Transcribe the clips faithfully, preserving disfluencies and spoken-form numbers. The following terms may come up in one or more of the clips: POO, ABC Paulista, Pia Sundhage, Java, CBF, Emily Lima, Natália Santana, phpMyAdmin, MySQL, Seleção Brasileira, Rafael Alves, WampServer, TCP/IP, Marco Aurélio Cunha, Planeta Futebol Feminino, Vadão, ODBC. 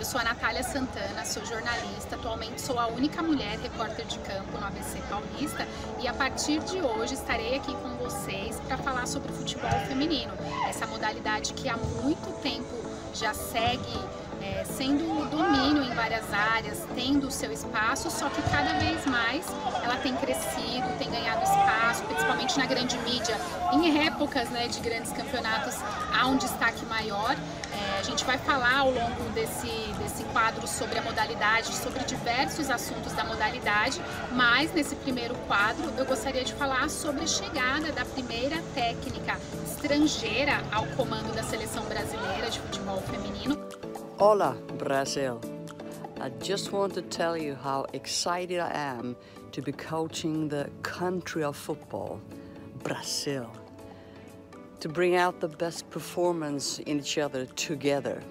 Eu sou a Natália Santana, sou jornalista, atualmente sou a única mulher repórter de campo no A B C Paulista e a partir de hoje estarei aqui com vocês para falar sobre o futebol feminino, essa modalidade que há muito tempo já segue é, sendo o domínio em várias áreas, tendo o seu espaço, só que cada vez mais ela tem crescido, tem ganhado espaço, principalmente na grande mídia, em épocas né, de grandes campeonatos há um destaque maior. É, a gente vai falar ao longo desse, desse quadro sobre a modalidade, sobre diversos assuntos da modalidade, mas nesse primeiro quadro eu gostaria de falar sobre a chegada da primeira técnica estrangeira ao comando da seleção brasileira de futebol feminino. Olá, Brasil! I just want to tell you how excited I am to be coaching the country of football, Brazil. To bring out the best performance in each other together.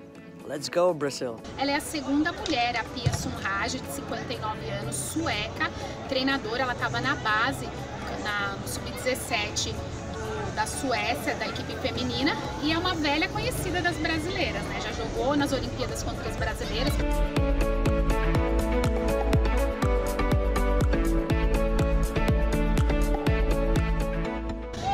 Let's go, Brazil! Ela é a segunda mulher, a Pia Sundhage, de cinquenta e nove anos, sueca, treinadora. Ela estava na base, na, no sub dezessete da Suécia, da equipe feminina, e é uma velha conhecida das brasileiras, né? Já jogou nas Olimpíadas contra as brasileiras.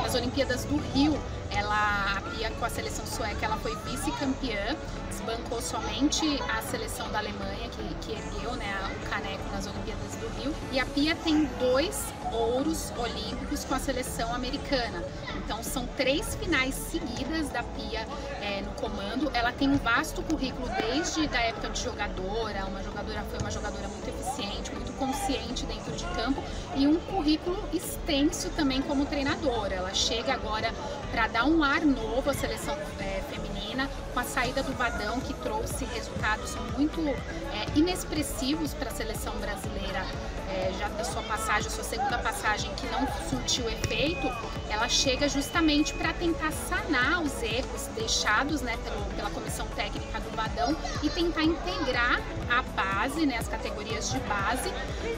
Nas Olimpíadas do Rio, ela, a Pia com a seleção sueca, ela foi vice-campeã, desbancou somente a seleção da Alemanha, que, que ergueu né, o caneco nas Olimpíadas do Rio. E a Pia tem dois ouros olímpicos com a seleção americana. Então são três finais seguidas da Pia é, no comando. Ela tem um vasto currículo desde a época de jogadora, uma jogadora foi uma jogadora muito eficiente, muito consciente dentro de campo e um currículo extenso também como treinadora. Ela chega agora para dar um ar novo à seleção é, feminina com a saída do Vadão, que trouxe resultados muito é, inexpressivos para a seleção brasileira é, já da sua passagem, sua segunda passagem que não surtiu efeito. Ela chega justamente para tentar sanar os erros deixados né, pelo, pela comissão técnica do Vadão e tentar integrar a base, né, as categorias de base,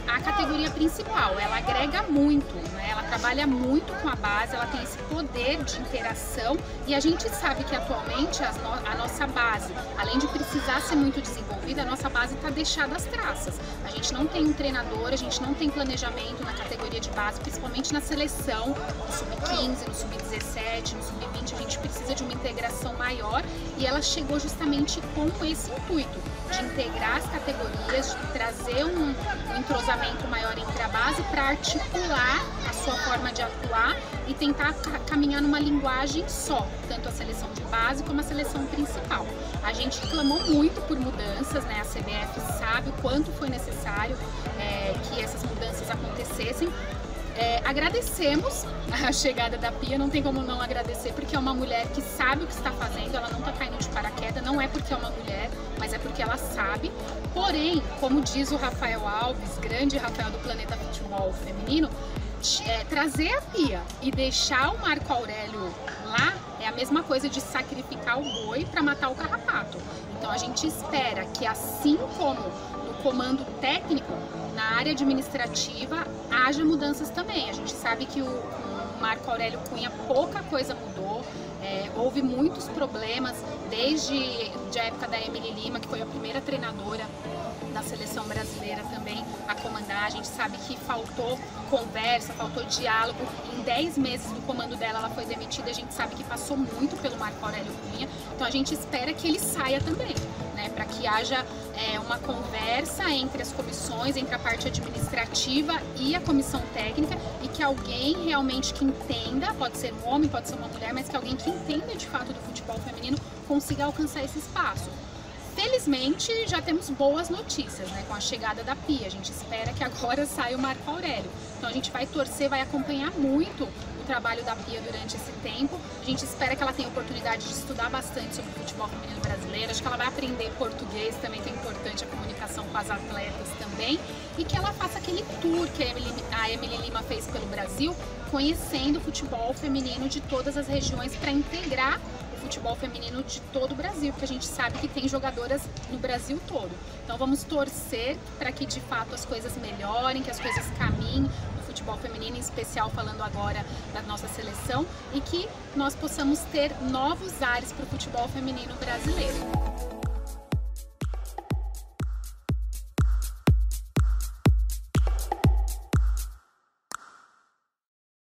à categoria principal. Ela agrega muito, né, ela trabalha muito com a base, ela tem esse poder de interação e a gente sabe que atualmente as no, a nossa base, além de precisar ser muito desenvolvida, a nossa base está deixada às traças. A gente não tem um treinador, a gente não tem planejamento na categoria de base, principalmente na seleção, no sub quinze, no sub dezessete, no sub vinte, a gente precisa de uma integração maior e ela chegou justamente com esse intuito, de integrar as categorias, de trazer um, um entrosamento maior entre a base para articular a sua forma de atuar e tentar caminhar numa linguagem só, tanto a seleção de base como a seleção principal. A gente clamou muito por mudanças, né? A C B F sabe o quanto foi necessário é, que essas mudanças acontecessem. É, agradecemos a chegada da Pia, não tem como não agradecer, porque é uma mulher que sabe o que está fazendo, ela não está caindo de paraquedas, não é porque é uma mulher, mas é porque ela sabe. Porém, como diz o Rafael Alves, grande Rafael do Planeta Futebol Feminino, é, trazer a Pia e deixar o Marco Aurélio lá é a mesma coisa de sacrificar o boi para matar o carrapato. Então a gente espera que, assim como no comando técnico, na área administrativa haja mudanças também. A gente sabe que o Marco Aurélio Cunha pouca coisa mudou, é, houve muitos problemas desde a época da Emily Lima, que foi a primeira treinadora da seleção brasileira também a comandar. A gente sabe que faltou conversa, faltou diálogo. Em dez meses do comando dela ela foi demitida, a gente sabe que passou muito pelo Marco Aurélio Cunha, então a gente espera que ele saia também, né, para que haja é, uma conversa entre as comissões, entre a parte administrativa e a comissão técnica e que alguém realmente que entenda, pode ser um homem, pode ser uma mulher, mas que alguém que entenda de fato do futebol feminino consiga alcançar esse espaço. Felizmente, já temos boas notícias né, com a chegada da Pia. A gente espera que agora saia o Marco Aurélio. Então a gente vai torcer, vai acompanhar muito o trabalho da Pia durante esse tempo. A gente espera que ela tenha oportunidade de estudar bastante sobre o futebol feminino brasileiro. Acho que ela vai aprender português também, que é importante a comunicação com as atletas também. E que ela faça aquele tour que a Emily, a Emily Lima fez pelo Brasil, conhecendo o futebol feminino de todas as regiões para integrar futebol feminino de todo o Brasil, porque a gente sabe que tem jogadoras no Brasil todo. Então vamos torcer para que de fato as coisas melhorem, que as coisas caminhem no futebol feminino, em especial falando agora da nossa seleção, e que nós possamos ter novos ares para o futebol feminino brasileiro.